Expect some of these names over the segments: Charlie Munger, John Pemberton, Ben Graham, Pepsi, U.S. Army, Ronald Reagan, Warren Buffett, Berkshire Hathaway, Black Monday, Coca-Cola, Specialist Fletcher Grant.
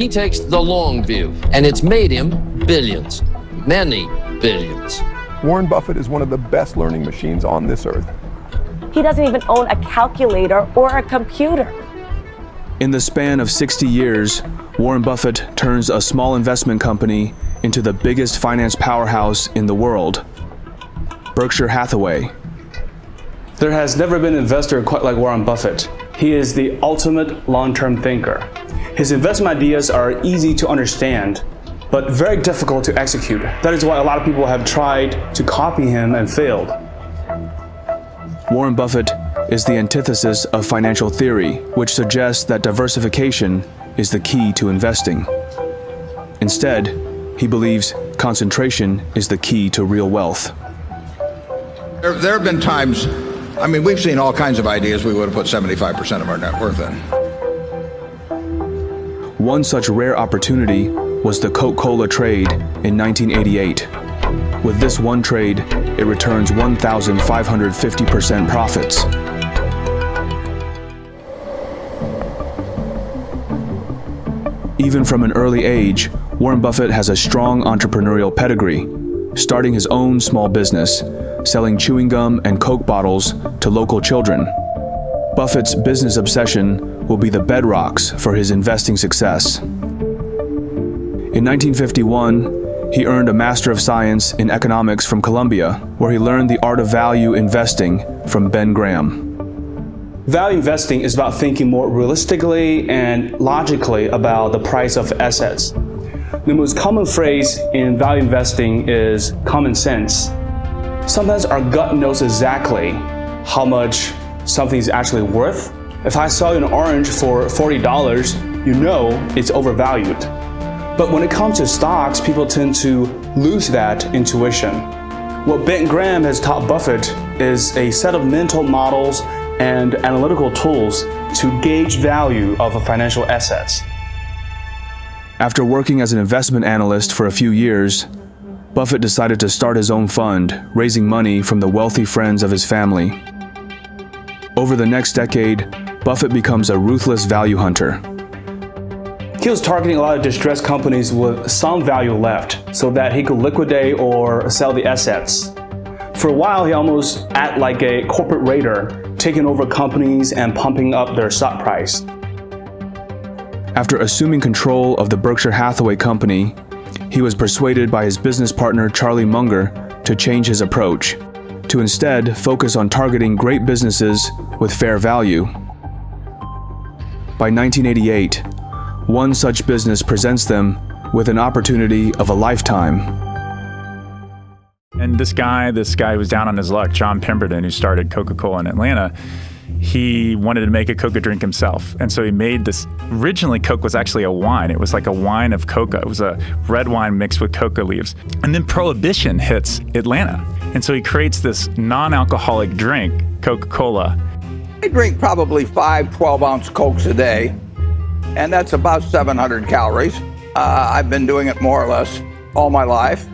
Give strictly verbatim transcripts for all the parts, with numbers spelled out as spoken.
He takes the long view, and it's made him billions, many billions. Warren Buffett is one of the best learning machines on this earth. He doesn't even own a calculator or a computer. In the span of sixty years, Warren Buffett turns a small investment company into the biggest finance powerhouse in the world, Berkshire Hathaway. There has never been an investor quite like Warren Buffett. He is the ultimate long-term thinker. His investment ideas are easy to understand, but very difficult to execute. That is why a lot of people have tried to copy him and failed. Warren Buffett is the antithesis of financial theory, which suggests that diversification is the key to investing. Instead, he believes concentration is the key to real wealth. There, there have been times, I mean, we've seen all kinds of ideas we would have put seventy-five percent of our net worth in. One such rare opportunity was the Coca-Cola trade in nineteen eighty-eight. With this one trade, it returns one thousand five hundred fifty percent profits. Even from an early age, Warren Buffett has a strong entrepreneurial pedigree, starting his own small business, selling chewing gum and Coke bottles to local children. Buffett's business obsession will be the bedrocks for his investing success. In nineteen fifty-one, he earned a Master of Science in Economics from Columbia, where he learned the art of value investing from Ben Graham. Value investing is about thinking more realistically and logically about the price of assets. The most common phrase in value investing is common sense. Sometimes our gut knows exactly how much something is actually worth. If I sell you an orange for forty dollars, you know it's overvalued. But when it comes to stocks, people tend to lose that intuition. What Ben Graham has taught Buffett is a set of mental models and analytical tools to gauge value of financial assets. After working as an investment analyst for a few years, Buffett decided to start his own fund, raising money from the wealthy friends of his family. Over the next decade, Buffett becomes a ruthless value hunter. He was targeting a lot of distressed companies with some value left so that he could liquidate or sell the assets. For a while, he almost acted like a corporate raider, taking over companies and pumping up their stock price. After assuming control of the Berkshire Hathaway company, he was persuaded by his business partner Charlie Munger to change his approach, to instead focus on targeting great businesses with fair value. By nineteen eighty-eight, one such business presents them with an opportunity of a lifetime. And this guy, this guy was down on his luck, John Pemberton, who started Coca-Cola in Atlanta. He wanted to make a Coca drink himself. And so he made this, originally Coke was actually a wine. It was like a wine of Coca. It was a red wine mixed with Coca leaves. And then Prohibition hits Atlanta. And so he creates this non-alcoholic drink, Coca-Cola. I drink probably five twelve-ounce Cokes a day, and that's about seven hundred calories. Uh, I've been doing it more or less all my life.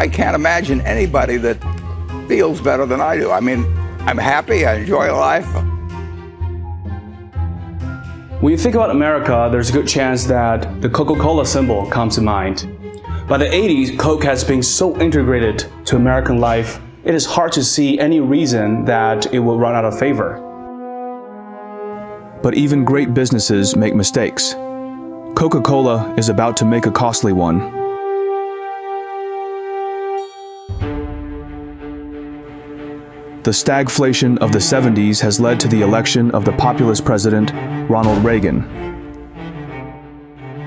I can't imagine anybody that feels better than I do. I mean, I'm happy, I enjoy life. When you think about America, there's a good chance that the Coca-Cola symbol comes to mind. By the eighties, Coke has been so integrated to American life, it is hard to see any reason that it will run out of favor. But even great businesses make mistakes. Coca-Cola is about to make a costly one. The stagflation of the seventies has led to the election of the populist president, Ronald Reagan.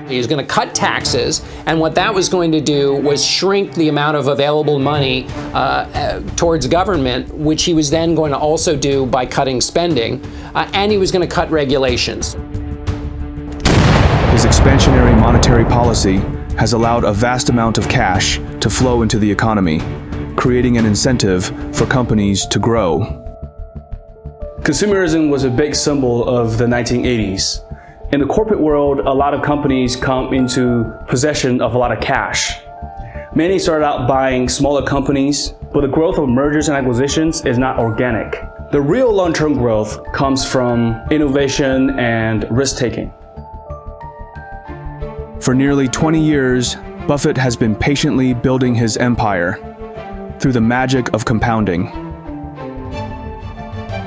He was going to cut taxes, and what that was going to do was shrink the amount of available money uh, towards government, which he was then going to also do by cutting spending, uh, and he was going to cut regulations. His expansionary monetary policy has allowed a vast amount of cash to flow into the economy, creating an incentive for companies to grow. Consumerism was a big symbol of the nineteen eighties. In the corporate world, a lot of companies come into possession of a lot of cash. Many started out buying smaller companies, but the growth of mergers and acquisitions is not organic. The real long-term growth comes from innovation and risk-taking. For nearly twenty years, Buffett has been patiently building his empire through the magic of compounding.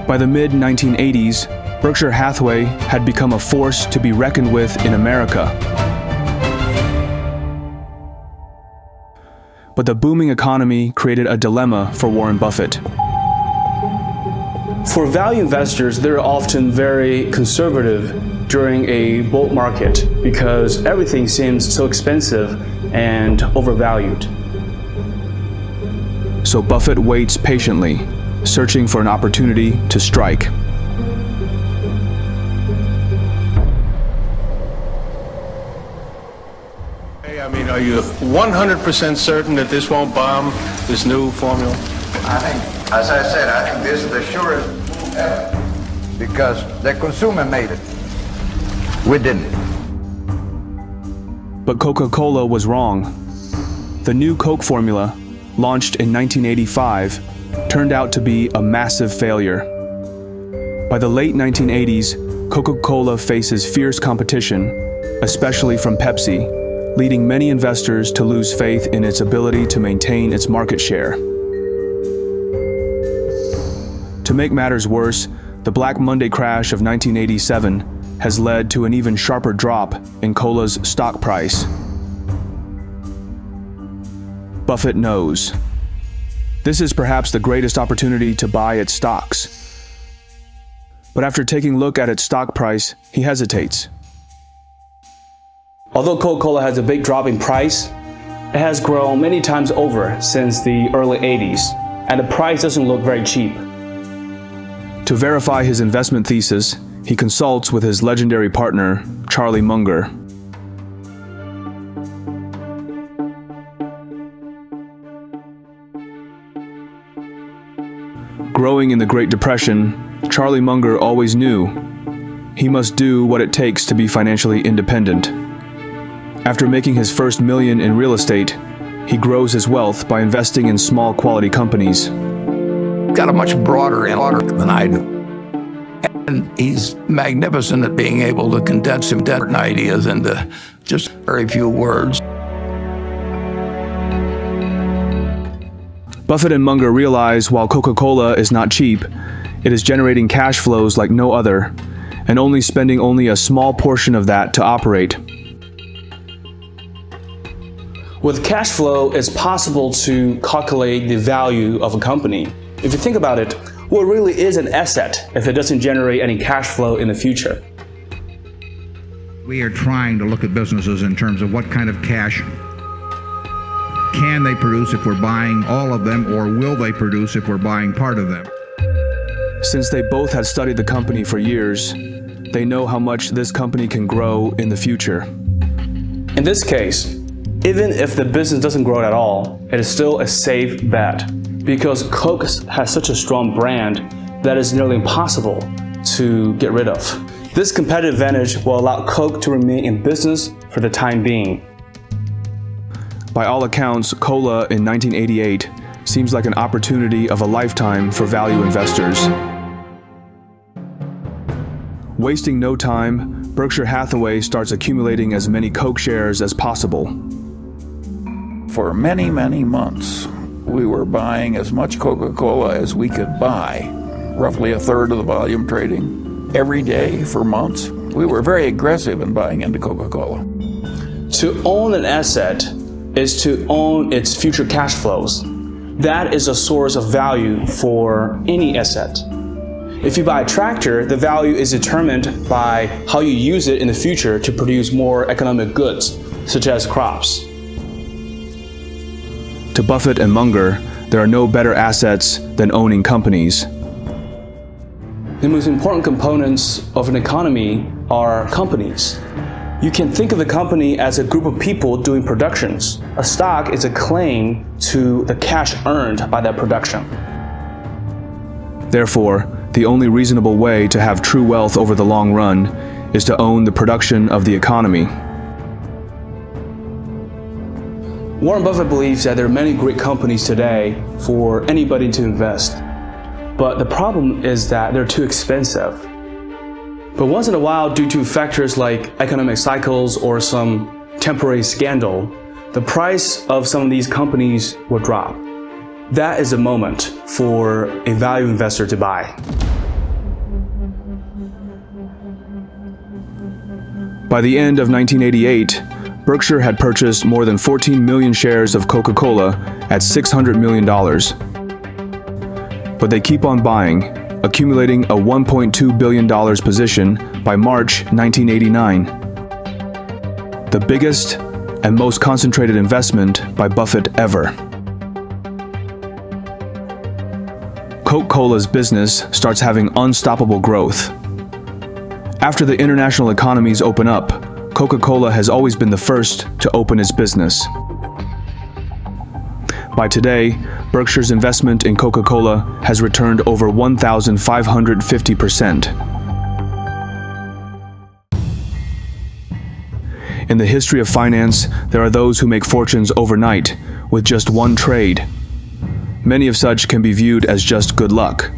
By the mid nineteen eighties, Berkshire Hathaway had become a force to be reckoned with in America. But the booming economy created a dilemma for Warren Buffett. For value investors, they're often very conservative during a bull market because everything seems so expensive and overvalued. So Buffett waits patiently, searching for an opportunity to strike. I mean, are you one hundred percent certain that this won't bomb, this new formula? I think, as I said, I think this is the surest move ever because the consumer made it. We didn't. But Coca-Cola was wrong. The new Coke formula, launched in nineteen eighty-five, turned out to be a massive failure. By the late nineteen eighties, Coca-Cola faces fierce competition, especially from Pepsi, leading many investors to lose faith in its ability to maintain its market share. To make matters worse, the Black Monday crash of nineteen eighty-seven has led to an even sharper drop in cola's stock price. Buffett knows. This is perhaps the greatest opportunity to buy its stocks. But after taking a look at its stock price, he hesitates. Although Coca-Cola has a big drop in price, it has grown many times over since the early eighties, and the price doesn't look very cheap. To verify his investment thesis, he consults with his legendary partner, Charlie Munger. Growing in the Great Depression, Charlie Munger always knew he must do what it takes to be financially independent. After making his first million in real estate, he grows his wealth by investing in small quality companies. Got a much broader outlook than I do. And he's magnificent at being able to condense different ideas into just very few words. Buffett and Munger realize while Coca-Cola is not cheap, it is generating cash flows like no other, and only spending only a small portion of that to operate. With cash flow, it's possible to calculate the value of a company. If you think about it, well, it really is an asset if it doesn't generate any cash flow in the future. We are trying to look at businesses in terms of what kind of cash can they produce if we're buying all of them, or will they produce if we're buying part of them. Since they both had studied the company for years, they know how much this company can grow in the future. In this case, even if the business doesn't grow at all, it is still a safe bet because Coke has such a strong brand that it's nearly impossible to get rid of. This competitive advantage will allow Coke to remain in business for the time being. By all accounts, cola in nineteen eighty-eight seems like an opportunity of a lifetime for value investors. Wasting no time, Berkshire Hathaway starts accumulating as many Coke shares as possible. For many, many months, we were buying as much Coca-Cola as we could buy, roughly a third of the volume trading, every day for months. We were very aggressive in buying into Coca-Cola. To own an asset is to own its future cash flows. That is a source of value for any asset. If you buy a tractor, the value is determined by how you use it in the future to produce more economic goods, such as crops. To Buffett and Munger, there are no better assets than owning companies. The most important components of an economy are companies. You can think of a company as a group of people doing productions. A stock is a claim to the cash earned by that production. Therefore, the only reasonable way to have true wealth over the long run is to own the production of the economy. Warren Buffett believes that there are many great companies today for anybody to invest. But the problem is that they're too expensive. But once in a while, due to factors like economic cycles or some temporary scandal, the price of some of these companies will drop. That is a moment for a value investor to buy. By the end of nineteen eighty-eight, Berkshire had purchased more than fourteen million shares of Coca-Cola at six hundred million dollars. But they keep on buying, accumulating a one point two billion dollars position by March nineteen eighty-nine. The biggest and most concentrated investment by Buffett ever. Coca-Cola's business starts having unstoppable growth. After the international economies open up, Coca-Cola has always been the first to open its business. By today, Berkshire's investment in Coca-Cola has returned over one thousand five hundred fifty percent. In the history of finance, there are those who make fortunes overnight with just one trade. Many of such can be viewed as just good luck.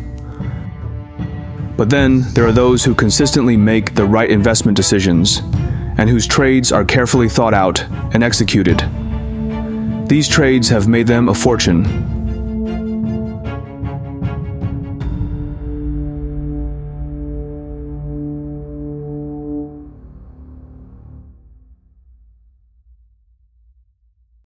But then, there are those who consistently make the right investment decisions, and whose trades are carefully thought out and executed. These trades have made them a fortune,